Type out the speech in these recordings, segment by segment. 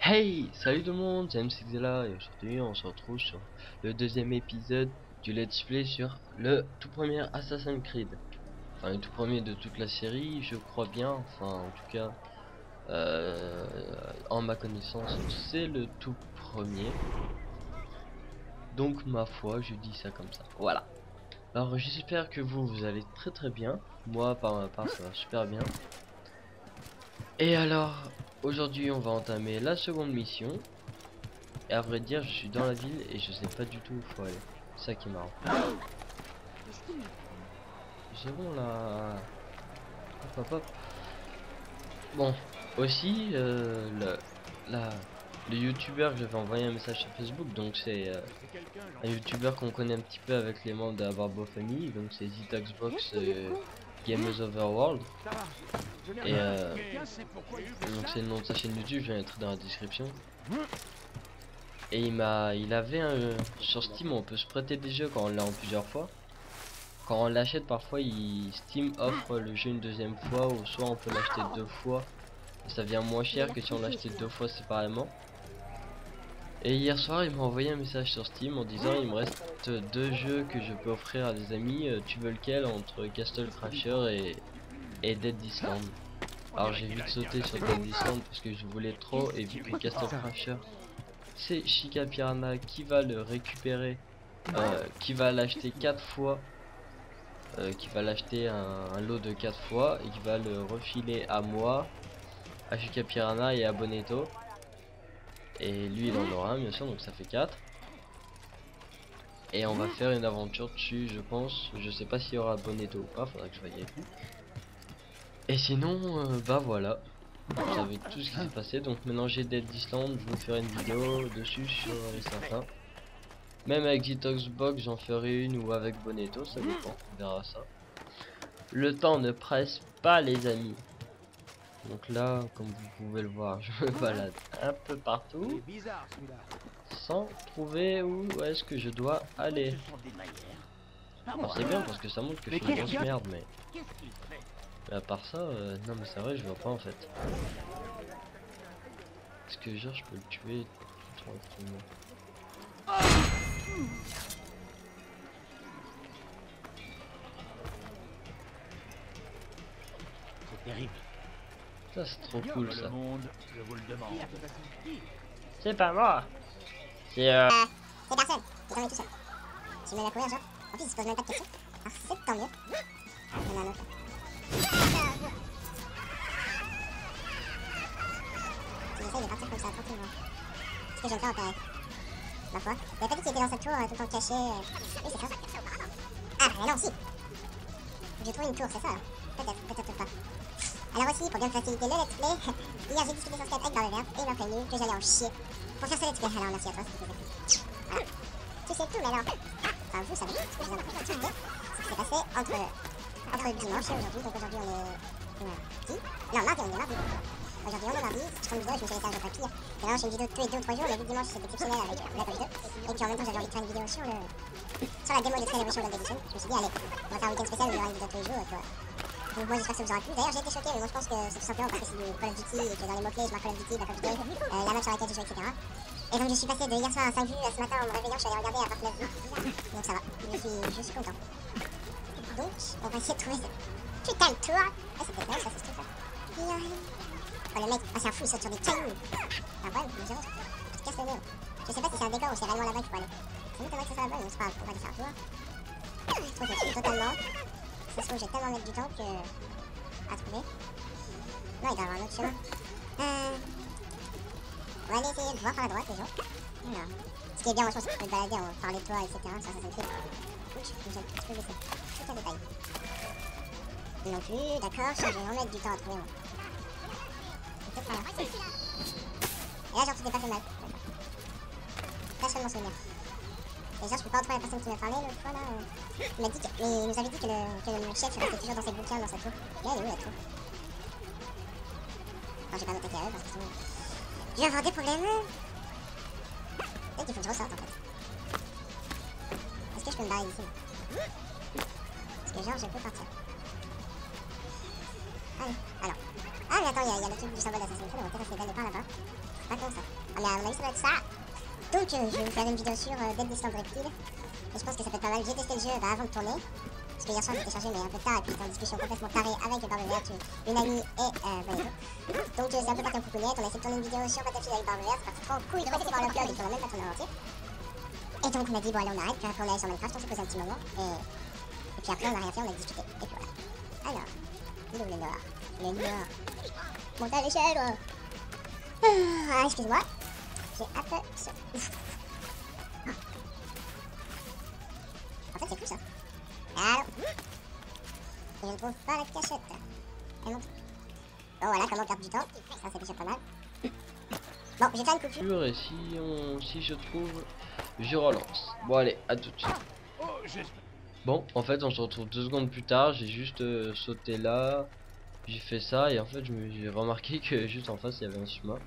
Hey, salut tout le monde, c'est MCXela et aujourd'hui on se retrouve sur le deuxième épisode du Let's Play sur le tout premier Assassin's Creed. Enfin le tout premier de toute la série, je crois bien, enfin en tout cas en ma connaissance c'est le tout premier. Donc ma foi je dis ça comme ça, voilà. Alors j'espère que vous allez très bien, moi par ma part ça va super bien. Et alors aujourd'hui on va entamer la seconde mission. Et à vrai dire je suis dans la ville et je sais pas du tout où faut aller. C'est ça qui est marrant. C'est bon là. Hop hop hop. Bon aussi le youtubeur que j'avais envoyé un message sur Facebook, donc c'est un youtubeur qu'on connaît un petit peu avec les membres de la Barbo Family, donc c'est Detoxbox Games Overworld. Et donc c'est le nom de sa chaîne YouTube, je vais mettre dans la description. Et il avait un sur Steam, on peut se prêter des jeux quand on l'a en plusieurs fois. Quand on l'achète parfois, Steam offre le jeu une deuxième fois, ou soit on peut l'acheter deux fois. Ça vient moins cher que si on l'achetait deux fois séparément. Et hier soir il m'a envoyé un message sur Steam en disant il me reste deux jeux que je peux offrir à des amis, tu veux lequel entre Castle Crasher et Dead Island. Alors j'ai vite sauté sur Dead Island parce que je voulais trop, et vu que Castle Crasher c'est Shika Piranha qui va le récupérer, qui va l'acheter 4 fois, qui va l'acheter un lot de 4 fois et qui va le refiler à moi, à Shika Piranha et à Bonetto. Et lui il en aura un bien sûr, donc ça fait 4. Et on va faire une aventure dessus je pense. Je sais pas s'il y aura Bonetto ou pas, faudra que je voie avec lui. Et sinon bah voilà, vous savez tout ce qui s'est passé. Donc maintenant j'ai Dead Island, je vous ferai une vidéo dessus sur les certains. Même avec Detoxbox j'en ferai une, ou avec Bonetto, ça dépend, on verra ça. Le temps ne presse pas les amis. Donc là, comme vous pouvez le voir, je me balade un peu partout sans trouver où est-ce que je dois aller. Bon, c'est bien parce que ça montre que je suis une grosse merde, mais à part ça, non mais c'est vrai, je vois pas en fait. Est-ce que genre je peux le tuer tranquillement? C'est terrible. Ça c'est trop cool ça. C'est pas moi. C'est c'est personne qui conduit tout seul. Tu mets la couleur genre. En plus il se pose même pas de questions. Alors c'est tant mieux. Il y en a un autre. Tu essayes de partir comme ça tranquillement. Ce que j'aime pas en pareil. Ma foi. J'avais pas dit qu'il était dans sa tour tout le temps caché. Oui c'est ça. Ah mais non si. J'ai trouvé une tour, c'est ça. Peut-être pas. Alors aussi, pour bien faciliter le let's play, hier j'ai discuté sur Skype avec Barbe Verte et il m'a prévenu que j'allais en chier pour faire ce let's play. Alors merci à toi, c'est cool. Voilà. Tu sais tout, mais alors... Enfin, vous savez, ce que je vous en ai pas expliqué, c'est ce qui s'est passé entre dimanche et aujourd'hui. Donc aujourd'hui on est... mardi. Non, mardi, on est mardi. Aujourd'hui on est mardi, si je fais une vidéo, je me suis laissé un jour pas pire. Mais non, j'ai une vidéo tous les 2 ou 3 jours, mais vu dimanche c'était exceptionnel avec la Covid. Et puis en même temps j'avais envie de faire une vidéo sur la démo de Trial Evolution de l'édition. Je me suis dit, allez, on va faire un week-end spécial où il y aura une vidéo tous les jours, tu vois. Donc moi j'espère que ça vous aura plu. D'ailleurs j'ai été choqué, mais moi je pense que c'est tout simplement parce que c'est du Call of Duty et que dans les mots-clés je marque Call of Duty, Battlefield, la map sur laquelle je joue, etc. Et donc je suis passé de hier soir à 5 vues à ce matin en me réveillant, je suis allé regarder à 29 vues. Donc ça va, je suis content. Donc on va essayer de trouver ce putain de tour. Ah c'était bien ça, c'est ce truc là. Oh le mec, oh c'est un fou, il saute sur des cailloux. Ah ouais, mais j'ai te casse le nez. Je sais pas si c'est un décor ou si c'est réellement là-bas que je peux aller. C'est vrai que ça soit là-bas, mais c'est pas grave, on va aller faire un tour. Je trouve que je suis totalement... Ça se trouve, j'ai tellement mettre du temps que... à trouver. Non, il doit y avoir un autre chemin. On va aller essayer de voir par la droite, les gens. Non. Ce qui est bien, je pense que tu peux te balader, on parler de toi, etc. Ça, ça me fait. Ouch, j'ai un petit peu laissé. Tout à détail. Non plus, d'accord, je vais vraiment mettre du temps à trouver, moi. C'est peut-être pas là. Et là, genre, tu t'es pas fait mal. D'accord. Tâche de m'en souvenir. Et genre je peux pas entendre la personne qui m'a parlé l'autre fois là. Il m'a dit que... Mais il nous avait dit que le chef restait toujours dans ses bouquins, dans sa tour. Là elle est où la tour? Enfin j'ai pas noté qu'à eux parce que sinon... Je vais avoir des problèmes. Peut-être qu'il faut que je ressorte en fait. Est-ce que je peux me barrer d'ici? Parce que genre je peux partir. Alors. Ah, mais attends, il y a le truc du symbole d'Assassin's Creed, on va peut-être se dégager par là-bas. C'est pas con ça. Ah, mais à mon avis, ça doit être ça. Donc, je vais vous faire une vidéo sur Dead Island Reptile. Et je pense que ça peut être pas mal. J'ai testé le jeu avant de tourner. Parce que hier soir, j'ai téléchargé, mais un peu tard. Et puis, j'étais en discussion complètement tarée avec Barbe Verte, une amie et Bonetto. Donc, c'est un peu parti en coucounette. On a essayé de tourner une vidéo sur Battlefield avec Barbe Verte. C'est parti trop en couille. C'était par le blog et qu'on a même pas tourné en entier. Et donc, on a dit, bon, allez, on arrête. Puis après, on allait sur Minecraft, on s'est posé un petit moment. Et puis après, on a rien fait, on a discuté. Et puis voilà. Alors, il est où le noir? Le noir. Montez à l'échelle. Ah, excuse-moi. J'ai un peu. En fait, c'est cool ça. Alors. Je ne trouve pas la cachette. Elle monte. Bon, voilà, comment perdre du temps. Ça, c'est déjà pas mal. Bon, j'ai fait une coupure. Et si, si je trouve, je relance. Bon, allez, à tout de suite. Bon, en fait, on se retrouve 2 secondes plus tard. J'ai juste sauté là. J'ai fait ça. Et en fait, j'ai remarqué que juste en face, il y avait un chemin.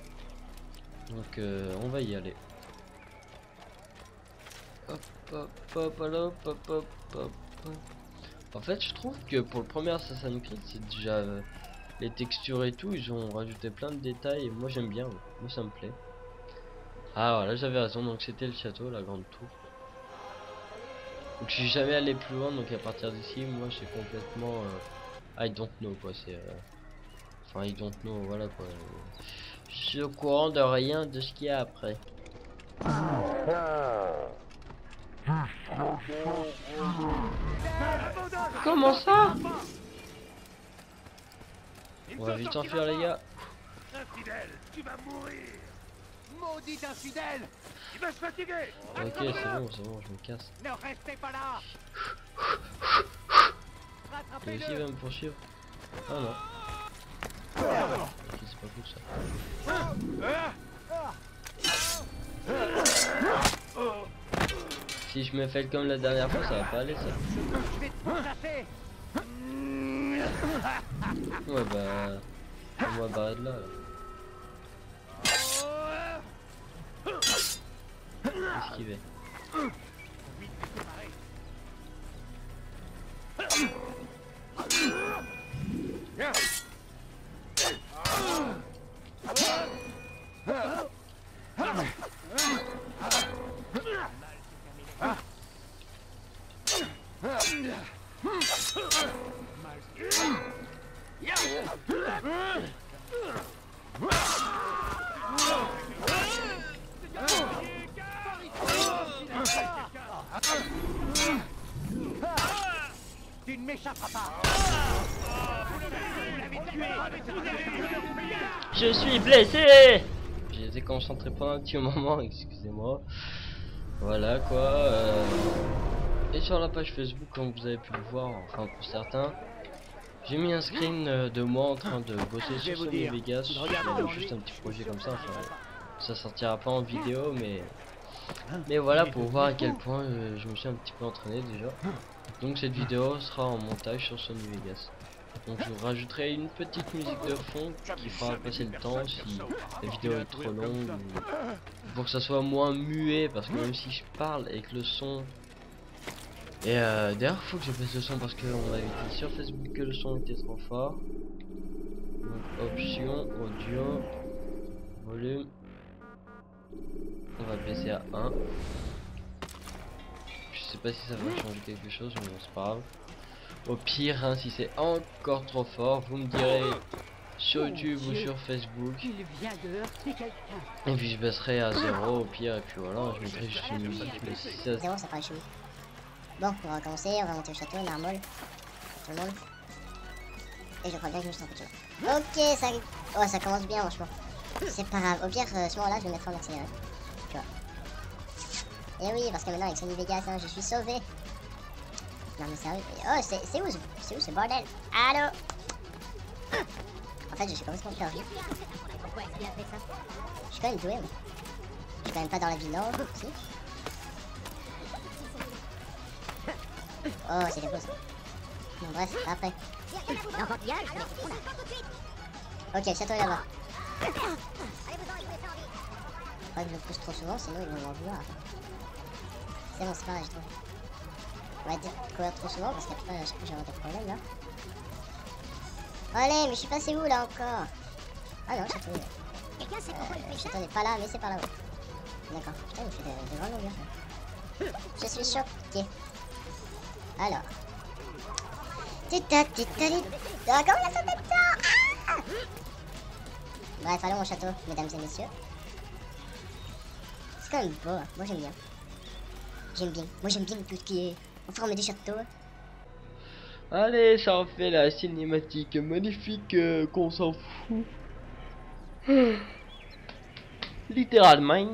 Donc, on va y aller. Hop, hop, hop, hop, hop, hop, hop. En fait, je trouve que pour le premier Assassin's Creed, c'est déjà les textures et tout, ils ont rajouté plein de détails. Et moi, j'aime bien. Moi, ça me plaît. Ah, voilà, j'avais raison. Donc, c'était le château, la grande tour. Donc, je suis jamais allé plus loin. Donc, à partir d'ici, moi, j'ai complètement. I don't know, quoi. C'est. Enfin, I don't know, voilà, quoi. Je suis au courant de rien de ce qu'il y a après. Comment ça? On va vite en faire les gars. Infidèle, tu vas mourir. Maudit infidèle, tu vas se fatiguer. Ok, c'est bon, je me casse. Ne restez pas là. Rattrapez-le. Ici, il va me poursuivre. Ah non. Ok, c'est pas cool ça. Si je me fais comme la dernière fois, ça va pas aller ça. Ouais bah... on va barrer de là. Esquiver. Tu ne m'échapperas pas. Je suis blessé. J'ai été concentré pendant un petit moment, excusez-moi. Voilà quoi. Et sur la page Facebook, comme vous avez pu le voir, enfin pour certains, j'ai mis un screen de moi en train de bosser sur Sony Vegas. Juste un petit projet comme ça. Enfin, ça sortira pas en vidéo, mais voilà pour voir à quel point je me suis un petit peu entraîné déjà. Donc cette vidéo sera en montage sur Sony Vegas. Donc je vous rajouterai une petite musique de fond qui fera passer le temps si la vidéo est trop longue, pour que ça soit moins muet, parce que même si je parle et que le son... Et d'ailleurs faut que je fasse le son parce qu'on avait dit sur Facebook que le son était trop fort. Donc option, audio, volume. On va baisser à 1. Je sais pas si ça va changer quelque chose, mais bon, c'est pas grave. Au pire, hein, si c'est encore trop fort, vous me direz sur YouTube ou sur Facebook. Et puis je baisserai à 0 au pire, et puis voilà, je mettrai juste une musique. Mais si ça... 0, ça paraît chelou. Bon, on va recommencer, on va monter au château, normal. Tout le monde. Et je crois bien que je me sens plus chaud. Ok, ça... Oh, ça commence bien, franchement. C'est pas grave, au pire, ce moment-là, je vais me mettre en accéléré. Tu vois. Et oui, parce que maintenant, avec Sony Vegas, hein, je suis sauvé. Non, mais sérieux. Oh, c'est où ce bordel? Allô? En fait, je suis complètement perdu. Je suis quand même doué, mais. Je suis quand même pas dans la ville, non? Si? Oh, c'était cool ça. Bon, bref, après. Ok, château est là-bas. Faut que je le pousse trop souvent, sinon ils vont m'en vouloir. C'est bon, c'est pas grave, j'ai trouvé. On va courir trop souvent parce qu'après j'ai un problème là. Allez, mais je sais pas c'est où là encore. Ah non, j'ai trouvé. Attendez, pas là, mais c'est par là-haut. D'accord. Putain, il fait de grandes longueurs. Je suis choqué. Alors. Ah, comment la sauter dedans? Bref, allons au château, mesdames et messieurs. C'est quand même beau, hein. Moi j'aime bien. Moi j'aime bien tout ce qui est en forme des châteaux. Allez, ça en fait la cinématique magnifique qu'on s'en fout. Littéralement.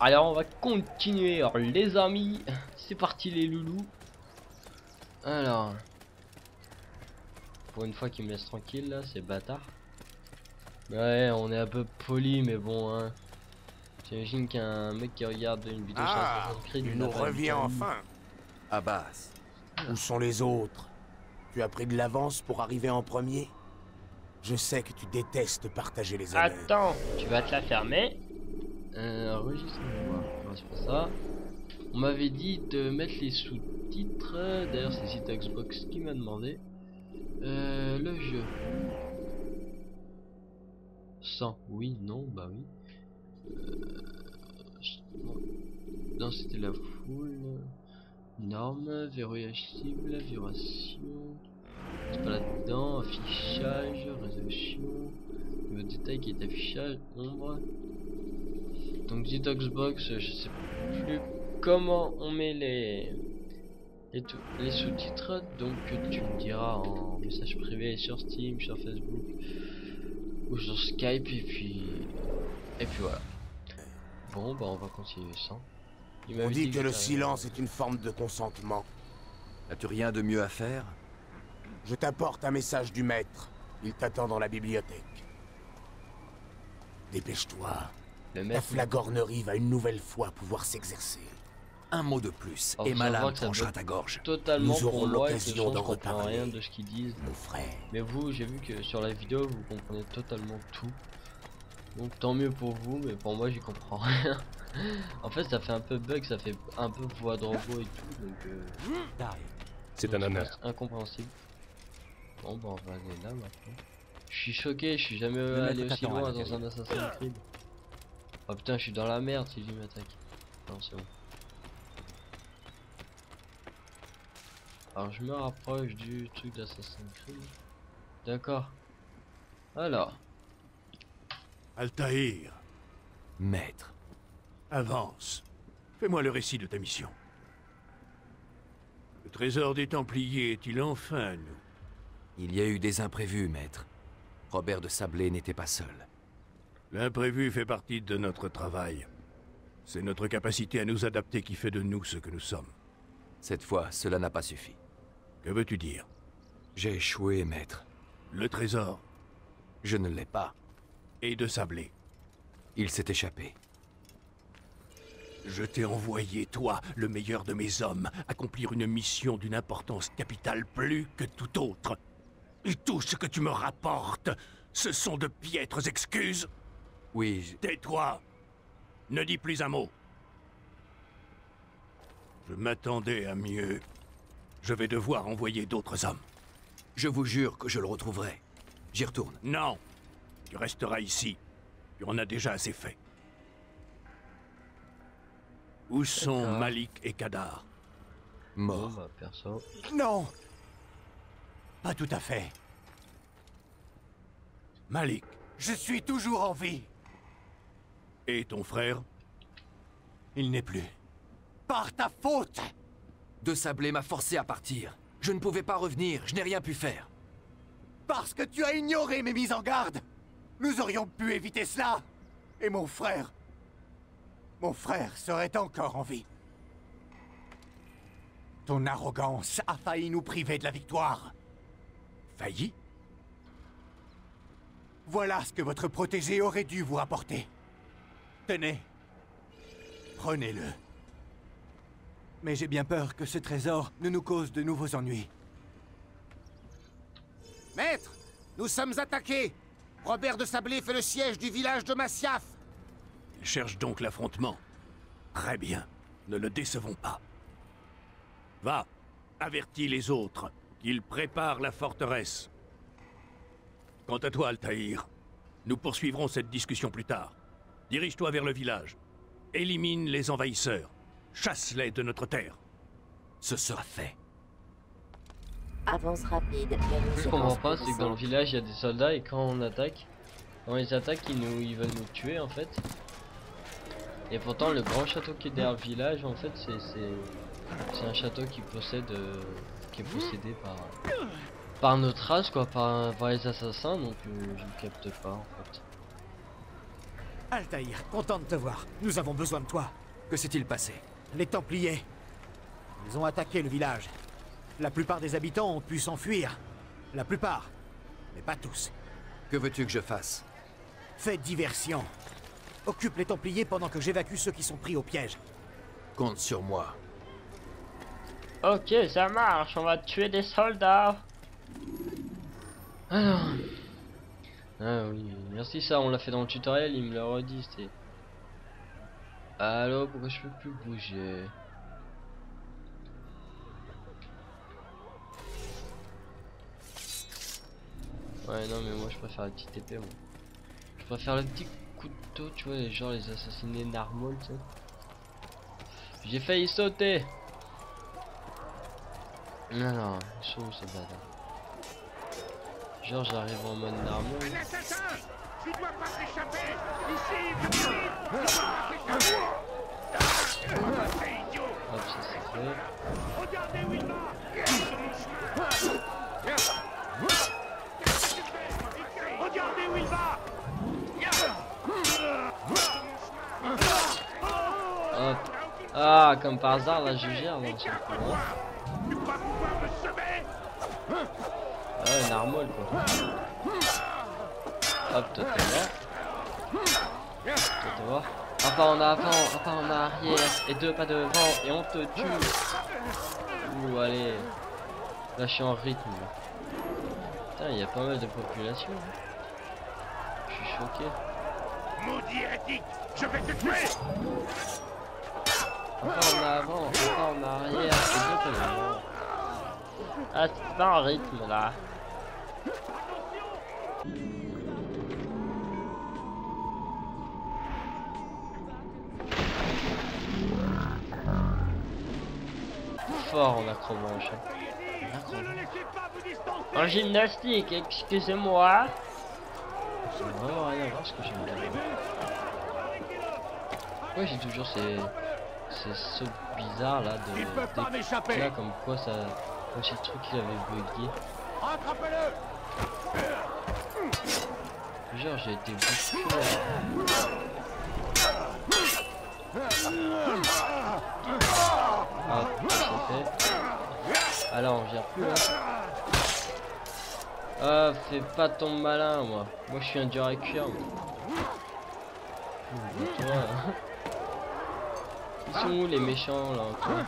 Alors on va continuer. Alors, les amis, c'est parti les loulous. Alors, pour une fois qu'il me laisse tranquille là, c'est bâtard. Ouais, on est un peu poli, mais bon, hein. J'imagine qu'un mec qui regarde une vidéo sur Assassin's Creed. Il nous revient enfin. Abbas, où sont les autres? Tu as pris de l'avance pour arriver en premier? Je sais que tu détestes partager les honneurs. Attends, tu vas te la fermer. Enregistre-moi. C'est pas ça. On m'avait dit de mettre les sous-titres. D'ailleurs, c'est Zitoxbox qui m'a demandé. Le jeu. 100. Oui, non, bah oui. Non, c'était la foule. Norme, verrouillage cible, vibration. C'est pas là-dedans. Affichage, résolution. Le détail qui est affichage, ombre. Donc, Detoxbox, je sais plus comment on met les sous-titres. Donc, tu me diras en message privé sur Steam, sur Facebook ou sur Skype. Et puis voilà. Bon, bah, on va continuer sans. On dit que le silence est une forme de consentement. N'as-tu rien de mieux à faire? Je t'apporte un message du maître. Il t'attend dans la bibliothèque. Dépêche-toi. La flagornerie va une nouvelle fois pouvoir s'exercer. Un mot de plus, et Malam tranchera ta gorge. Nous aurons l'occasion d'en reparler. Rien de ce qu'ils disent, mon frère. Mais vous, j'ai vu que sur la vidéo, vous comprenez totalement tout. Donc tant mieux pour vous, mais pour moi j'y comprends rien. En fait ça fait un peu bug, ça fait un peu voix de robot et tout, donc c'est un honneur. Incompréhensible. Bon bah on va aller là maintenant. Je suis choqué, je suis jamais allé aussi loin dans un Assassin's Creed. Oh putain, je suis dans la merde si je m'attaque. Non c'est bon. Alors je me rapproche du truc d'Assassin's Creed. D'accord. Alors. Altaïr. Maître. Avance. Fais-moi le récit de ta mission. Le trésor des Templiers est-il enfin à nous? Il y a eu des imprévus, maître. Robert de Sablé n'était pas seul. L'imprévu fait partie de notre travail. C'est notre capacité à nous adapter qui fait de nous ce que nous sommes. Cette fois, cela n'a pas suffi. Que veux-tu dire? J'ai échoué, maître. Le trésor? Je ne l'ai pas. Et de Sablé. Il s'est échappé. Je t'ai envoyé, toi, le meilleur de mes hommes, accomplir une mission d'une importance capitale plus que tout autre. Et tout ce que tu me rapportes, ce sont de piètres excuses. Oui, tais-toi. Ne dis plus un mot. Je m'attendais à mieux. Je vais devoir envoyer d'autres hommes. Je vous jure que je le retrouverai. J'y retourne. Non. Tu resteras ici. Tu en as déjà assez fait. Où sont Malik et Kadar? Morts. Non. Pas tout à fait. Malik. Je suis toujours en vie. Et ton frère? Il n'est plus. Par ta faute! De Sablé m'a forcé à partir. Je ne pouvais pas revenir. Je n'ai rien pu faire. Parce que tu as ignoré mes mises en garde. Nous aurions pu éviter cela. Et mon frère serait encore en vie. Ton arrogance a failli nous priver de la victoire. Failli? Voilà ce que votre protégé aurait dû vous rapporter. Tenez. Prenez-le. Mais j'ai bien peur que ce trésor ne nous cause de nouveaux ennuis. Maître, nous sommes attaqués. Robert de Sablé fait le siège du village de Massiaf. Il cherche donc l'affrontement. Très bien, ne le décevons pas. Va, avertis les autres. qu'ils préparent la forteresse. Quant à toi, Altaïr, nous poursuivrons cette discussion plus tard. Dirige-toi vers le village. Élimine les envahisseurs. Chasse-les de notre terre. Ce sera fait. Avance rapide. Ce que je comprends pas, c'est que dans le village, il y a des soldats et quand on attaque, quand ils attaquent, ils veulent nous tuer en fait. Et pourtant, le grand château qui est derrière le village, en fait, c'est un château qui possède, qui est possédé par notre race, quoi, par les assassins. Donc, je ne capte pas, en fait. Altaïr, content de te voir. Nous avons besoin de toi. Que s'est-il passé? Les Templiers. Ils ont attaqué le village. La plupart des habitants ont pu s'enfuir. La plupart, mais pas tous. Que veux-tu que je fasse? Fais diversion. Occupe les Templiers pendant que j'évacue ceux qui sont pris au piège. Compte sur moi. Ok, ça marche. On va tuer des soldats. Alors... Ah oui, merci, ça on l'a fait dans le tutoriel, il me l'a redit, c'était... Allo, pourquoi je peux plus bouger? Ouais, non mais moi je préfère le petit TP, moi. Je préfère le petit couteau, tu vois, genre les assassiner narmol, tu sais. J'ai failli sauter. Non, non, ils sont où ces bâtards? Genre j'arrive en mode normal. Un assassin! Tu dois pas t'échapper! Ici, tu idiot! Hop, ça c'est fait. Regardez où il va! Regardez où il va! Hop. Ah, comme par hasard, là je gère, donc c'est cool. Tu vas pouvoir me semer! Ah ouais, une armole quoi. Hop, toi t'es là. Toi t'es mort. Un pas en avant, un pas en arrière. Et deux pas devant et on te tue. Ouh, allez. Là je suis en rythme. Putain, il y a pas mal de population. Je suis choqué. Maudit hérétique, je vais te tuer. Un pas en avant, un pas en arrière. Et deux pas devant. Ah, c'est pas en rythme là. Fort en accrobranche. En gymnastique, excusez-moi. Ça n'a vraiment rien à voir ce que j'aime bien. Pourquoi j'ai toujours ces sauts bizarres là de. Il peut pas m'échapper. Là, comme quoi ça. Oh, c'est le truc qu'il avait bugué. Genre j'ai été bousculé. Ah, c'est fait. Alors on gère plus là. Ah, fais pas ton malin moi. Moi je suis un dur à cuire. Ils sont où les méchants là encore?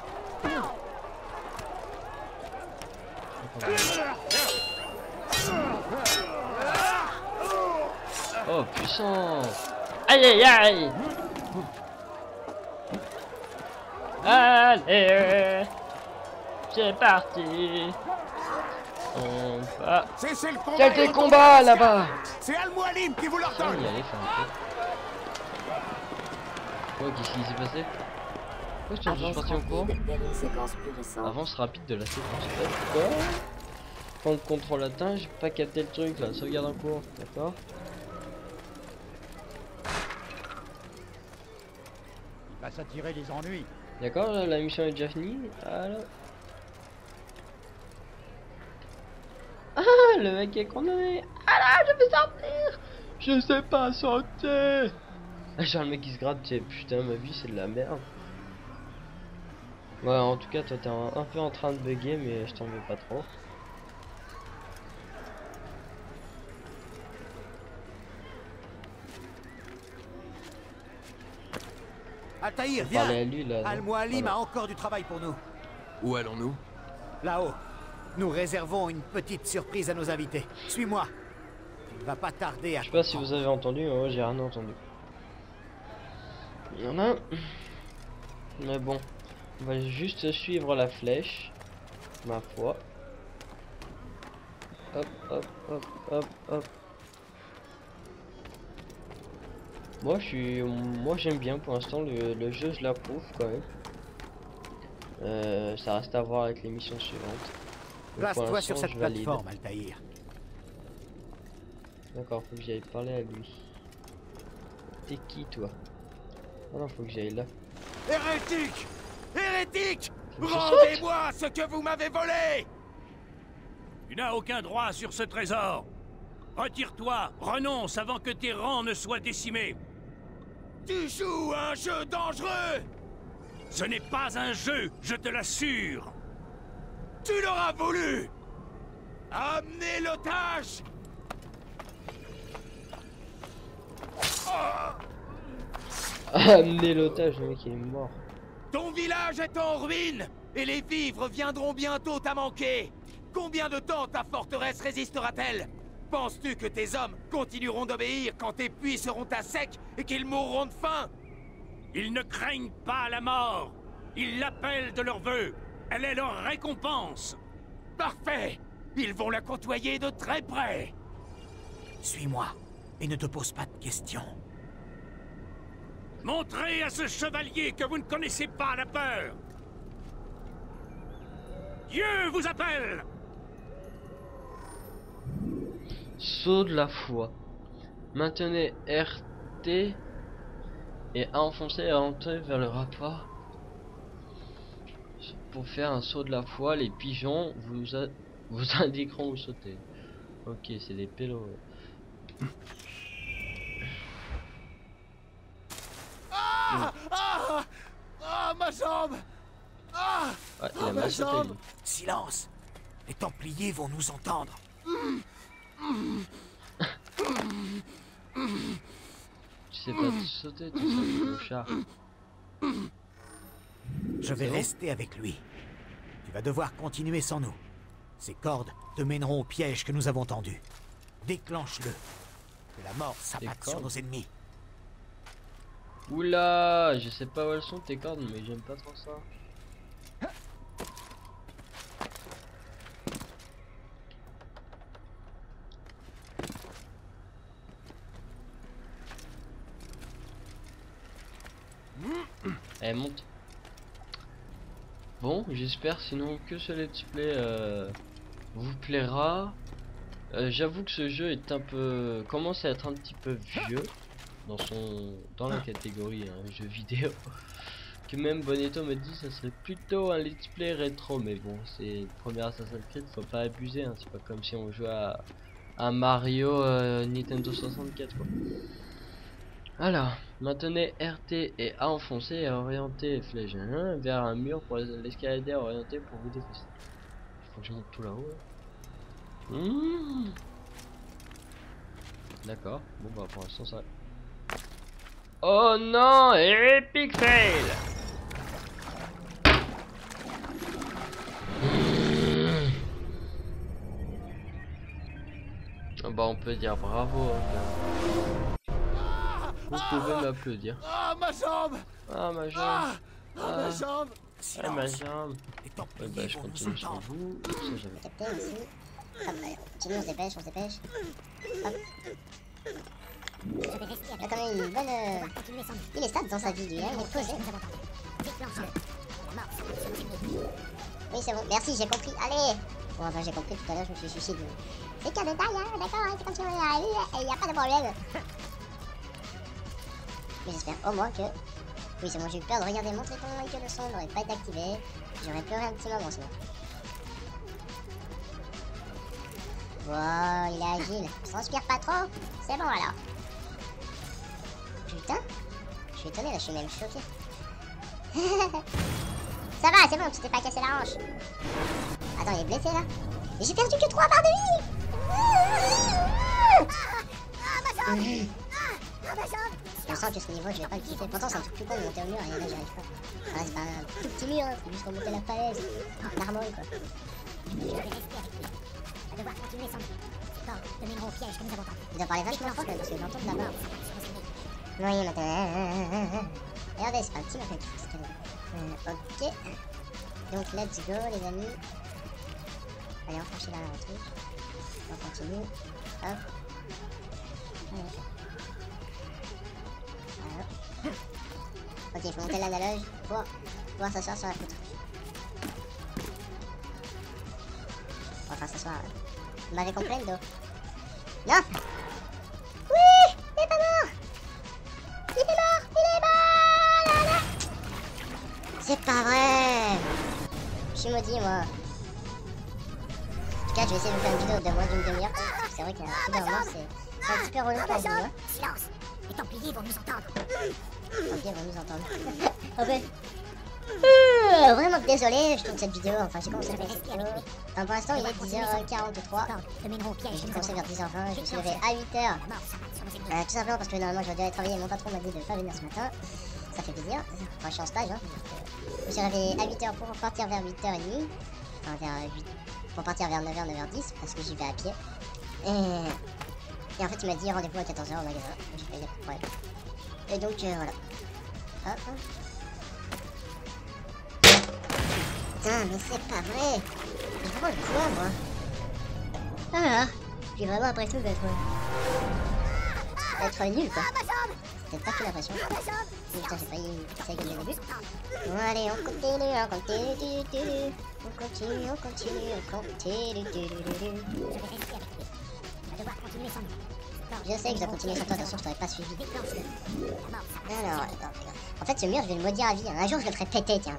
Oh puissant. Aïe aïe aïe. Allez, c'est parti. On va... Il y a des combats là-bas. C'est Al-Mualim qui vous l'ordonne. Oh, qu'est-ce qui s'est passé? Pourquoi je suis parti en cours? Avance rapide de la séquence. Quoi? Prendre contrôle atteint, j'ai pas capté le truc là. Sauvegarde en cours, d'accord? Il va s'attirer les ennuis. D'accord, la mission est déjà finie. Alors... Ah, le mec est condamné. Ah là, je vais sortir. Je sais pas sauter. Genre le mec qui se gratte, putain, ma vie c'est de la merde. Ouais, en tout cas, toi, t'es un peu en train de bugger, mais je t'en veux pas trop. Altaïr, viens. Al-Mualim a encore du travail pour nous. Où allons-nous? Là-haut. Nous réservons une petite surprise à nos invités. Suis-moi. Il va pas tarder à... Je sais pas si vous avez entendu, mais moi, j'ai rien entendu. Il y en a un. Mais bon. On va juste suivre la flèche, ma foi. hop, hop, hop, hop, hop. Moi je suis, moi j'aime bien pour l'instant le jeu, je l'approuve quand même. Ça reste à voir avec les missions suivantes. Place-toi sur cette plateforme, Altaïr. D'accord, faut que j'aille parler à lui. T'es qui toi? Ah non, faut que j'aille là. Hérétique! Hérétique! Rendez-moi ce que vous m'avez volé! Tu n'as aucun droit sur ce trésor! Retire-toi, renonce avant que tes rangs ne soient décimés! Tu joues à un jeu dangereux! Ce n'est pas un jeu, je te l'assure! Tu l'auras voulu! Amenez l'otage! Amenez l'otage, le mec il est mort. Ton village est en ruine et les vivres viendront bientôt à manquer. Combien de temps ta forteresse résistera-t-elle? Penses-tu que tes hommes continueront d'obéir quand tes puits seront à sec et qu'ils mourront de faim? Ils ne craignent pas la mort. Ils l'appellent de leur vœu. Elle est leur récompense. Parfait. Ils vont la côtoyer de très près. Suis-moi et ne te pose pas de questions. Montrez à ce chevalier que vous ne connaissez pas la peur. Dieu vous appelle. Saut de la foi. Maintenez RT et enfoncez à l'entrée vers le rapport. Pour faire un saut de la foi, les pigeons vous indiqueront où sauter. Ok, c'est des pélos. Ah, ah, ah, ma jambe! Ah, ouais, ah ma jambe! Silence! Les Templiers vont nous entendre. Tu sais pas sauter, tu sais le char. Je vais rester avec lui. Tu vas devoir continuer sans nous. Ces cordes te mèneront au piège que nous avons tendu. Déclenche-le. Que la mort s'abatte sur nos ennemis. Oula, je sais pas où elles sont tes cordes, mais j'aime pas trop ça. Elle monte. Bon, j'espère sinon que ce let's play vous plaira. J'avoue que ce jeu est un peu, commence à être un petit peu vieux dans son, dans la catégorie hein, jeu vidéo. Que même Bonetto me dit ça serait plutôt un let's play rétro, mais bon, c'est le premier Assassin's Creed, faut pas abuser hein, c'est pas comme si on jouait à Mario Nintendo 64 quoi. Alors, maintenez RT et A enfoncé et orienter les flèches 1 vers un mur pour l'escalader orienté pour vous défausser. Faut que je monte tout là-haut. Hein. D'accord, bon bah pour l'instant ça. Oh non, epic fail. Bah on peut dire bravo. Hein. Vous pouvez m'applaudir. Ah ma jambe! Ah ma jambe! Ah ma jambe! Ah ma jambe! Ouais, bah je continue sans vous. Capteur ici. Hop, continue, on se dépêche, on se dépêche. Hop. Attends, il est bonne. Il est stable dans sa vie, lui, hein, il est posé. Oui, c'est bon, merci, j'ai compris. Allez! Bon, enfin, j'ai compris tout à l'heure, je me suis suicidé. C'est qu'à détail, hein, d'accord, hein, c'est comme si on y a pas de problème. Mais j'espère au moins que... Oui, c'est bon, j'ai eu peur de regarder mon traitement avec le son, n'aurait pas été activé. J'aurais pleuré un petit moment sinon. Wow, il est agile. Je transpire pas trop. C'est bon alors. Putain. Je suis étonné, là, je suis même choqué. Ça va, c'est bon, tu t'es pas cassé la hanche. Attends, il est blessé là. Mais j'ai perdu que 3 barres de vie. Ah, ma jambe. Ah, ma jambe. Je sens que ce niveau je vais pas le kiffer, pourtant c'est un truc plus con de monter au mur et là j'arrive pas. Enfin, c'est pas un tout petit mur, hein. C'est juste remonter la falaise, l'harmonie quoi. Il doit parler vachement fort parce que j'entends de la barbe. Oui, maintenant. Regardez, c'est pas un petit mec qui fout ce qu'elle veut. Ok. Donc let's go les amis. Allez, on franchit derrière le truc. On continue. Hop. Allez. Voilà. Ok, il faut monter l'analogue pour pouvoir s'asseoir sur la poutre. Enfin, s'asseoir. Vous m'avez compris le dos. Non! Oui! Il est pas mort! Il est mort! Il est mort! Là, là. C'est pas vrai! Je suis maudit, moi. En tout cas, je vais essayer de vous faire une vidéo de moins d'une demi-heure. C'est vrai qu'un petit moment, c'est un petit peu relou pour vous. Hein. Silence! Les Templiers vont nous entendre. Les Templiers vont nous entendre. Ok. Vraiment désolé, je tourne cette vidéo, enfin j'ai commencé à faire cette vidéo. Enfin pour l'instant il est 10h43, j'ai commencé vers 10h20, je me suis levé à 8h. Tout simplement parce que normalement je dois aller travailler, mon patron m'a dit de pas venir ce matin. Ça fait plaisir, enfin je suis en stage, hein. Je me suis réveillé à 8h pour partir vers 8h30, enfin vers 8h, pour partir vers 9h, 9h10 parce que j'y vais à pied. Et en fait il m'a dit rendez-vous à 14h au magasin, j'ai pas eu de problème. Et donc voilà. Hop. Putain, mais c'est pas vrai! J'ai vraiment le pouvoir, moi! Ah là! J'ai vraiment l'impression d'être nul, quoi! C'est peut-être pas que l'impression. Putain, j'ai failli ça gagner au début. Bon, allez, on continue, on continue, on continue, on continue, on continue. Je sais que je dois continuer sans toi, attention, je t'aurais pas suivi. Alors, en fait, ce mur, je vais le maudire à vie. Un jour, je le ferai péter, tiens.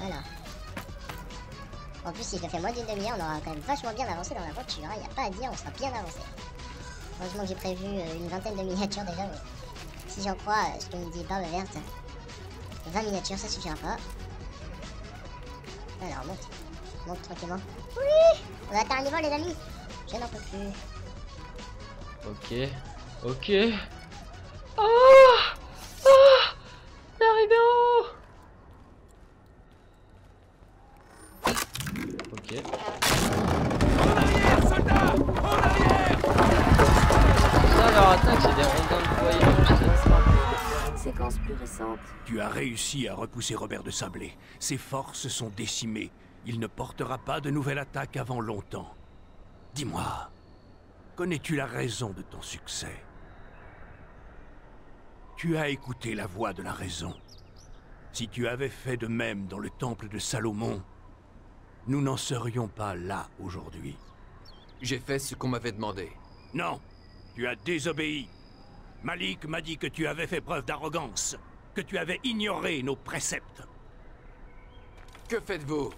Voilà. En plus, si je le fais moins d'une demi-heure, on aura quand même vachement bien avancé dans la voiture. Il n'y a pas à dire, on sera bien avancé. Heureusement que j'ai prévu une vingtaine de miniatures déjà, mais si j'en crois ce que me dit Barbe Verte, 20 miniatures, ça suffira pas. Alors, monte. Monte tranquillement. Oui! On a atteint un niveau, les amis! Je n'en peux plus. Ok. Ok. Oh! Oh! C'est arrivé en haut! Ok. En arrière, soldat! En arrière! Putain, leur attaque, c'est des rondins de voyage. Séquence plus récente. Tu as réussi à repousser Robert de Sablé. Ses forces sont décimées. Il ne portera pas de nouvelle attaque avant longtemps. Dis-moi, connais-tu la raison de ton succès? Tu as écouté la voix de la raison. Si tu avais fait de même dans le temple de Salomon, nous n'en serions pas là aujourd'hui. J'ai fait ce qu'on m'avait demandé. Non, tu as désobéi. Malik m'a dit que tu avais fait preuve d'arrogance, que tu avais ignoré nos préceptes. Que faites-vous?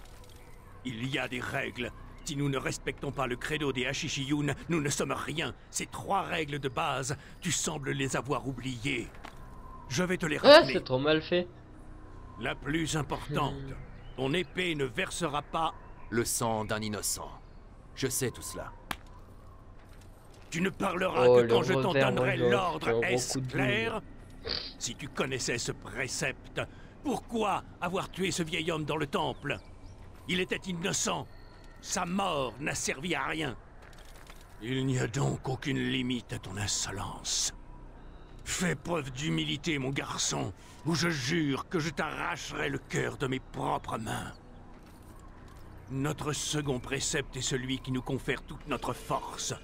Il y a des règles. Si nous ne respectons pas le credo des Hashishiyoun, nous ne sommes rien. Ces trois règles de base, tu sembles les avoir oubliées. Je vais te les rappeler. Ah, c'est trop mal fait. La plus importante. Ton épée ne versera pas le sang d'un innocent. Je sais tout cela. Tu ne parleras que quand je t'en donnerai l'ordre, est-ce clair? Si tu connaissais ce précepte, pourquoi avoir tué ce vieil homme dans le temple? Il était innocent. Sa mort n'a servi à rien. Il n'y a donc aucune limite à ton insolence. Fais preuve d'humilité, mon garçon, ou je jure que je t'arracherai le cœur de mes propres mains. Notre second précepte est celui qui nous confère toute notre force.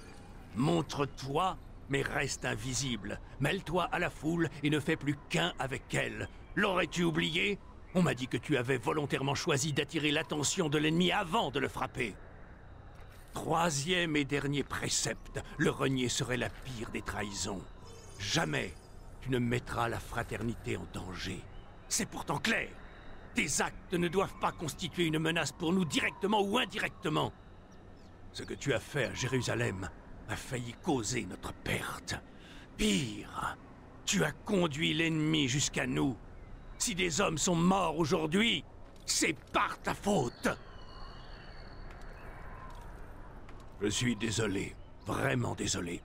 Montre-toi, mais reste invisible. Mêle-toi à la foule et ne fais plus qu'un avec elle. L'aurais-tu oublié? On m'a dit que tu avais volontairement choisi d'attirer l'attention de l'ennemi avant de le frapper. Troisième et dernier précepte, le renier serait la pire des trahisons. Jamais tu ne mettras la fraternité en danger. C'est pourtant clair. Tes actes ne doivent pas constituer une menace pour nous directement ou indirectement. Ce que tu as fait à Jérusalem a failli causer notre perte. Pire, tu as conduit l'ennemi jusqu'à nous. Si des hommes sont morts aujourd'hui, c'est par ta faute. Je suis désolé, vraiment désolé.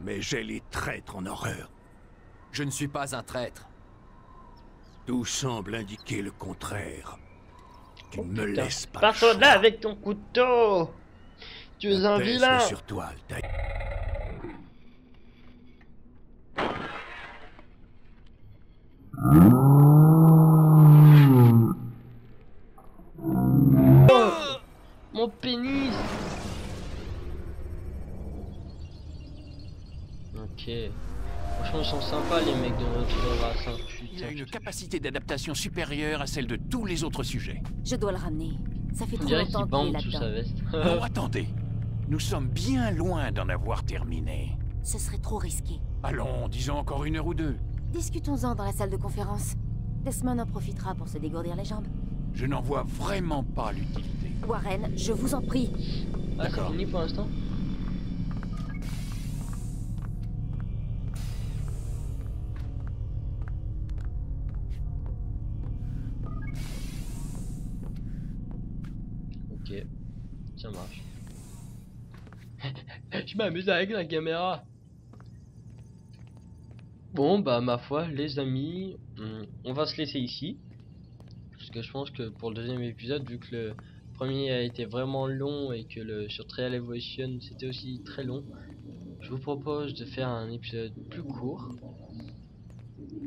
Mais j'ai les traîtres en horreur. Je ne suis pas un traître. Tout semble indiquer le contraire. Tu ne me laisses pas. Pars de là avec ton couteau. Tu es un vilain. Sur toi, Altaïr. Oh. Mon pénis. Ok. Franchement, ils sont sympas les mecs de Rotoras. Hein. Il a une capacité d'adaptation supérieure à celle de tous les autres sujets. Je dois le ramener. Ça fait trop longtemps qu'il est là-dedans. Oh, attendez. Nous sommes bien loin d'en avoir terminé. Ce serait trop risqué. Allons, disons encore une heure ou deux. Discutons-en dans la salle de conférence. Desmond en profitera pour se dégourdir les jambes. Je n'en vois vraiment pas l'utilité. Warren, je vous en prie. Ah, c'est fini pour l'instant. Ok, ça marche. Je m'amuse avec la caméra. Bon bah ma foi les amis, on va se laisser ici. Parce que je pense que pour le deuxième épisode, vu que le premier a été vraiment long et que le sur Trial Evolution c'était aussi très long, je vous propose de faire un épisode plus court,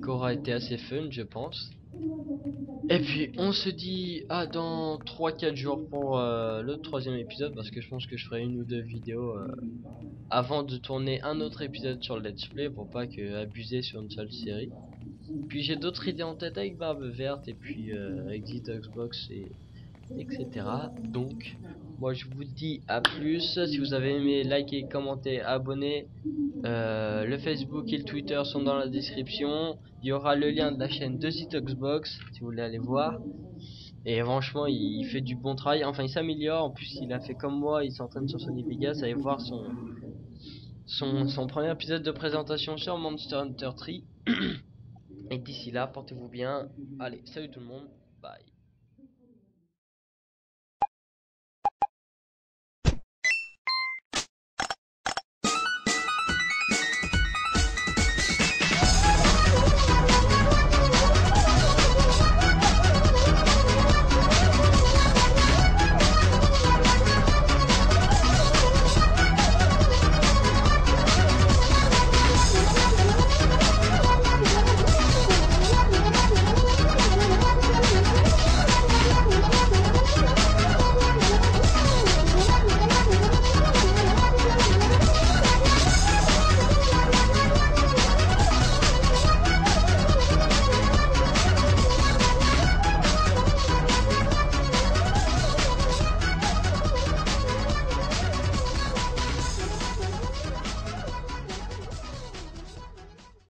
qui aura été assez fun je pense. Et puis on se dit à dans 3-4 jours pour le troisième épisode, parce que je pense que je ferai une ou deux vidéos avant de tourner un autre épisode sur le let's play pour pas que abuser sur une seule série. Puis j'ai d'autres idées en tête avec Barbe Verte et puis avec Detoxbox et etc. Donc moi je vous dis à plus. Si vous avez aimé, likez, commentez, abonnez. Le Facebook et le Twitter sont dans la description. Il y aura le lien de la chaîne de Zitoxbox si vous voulez aller voir. Et franchement il fait du bon travail, enfin il s'améliore. En plus il a fait comme moi, il s'entraîne sur Sony Vegas. Allez voir son premier épisode de présentation sur Monster Hunter 3. Et d'ici là portez-vous bien. Allez, salut tout le monde, bye.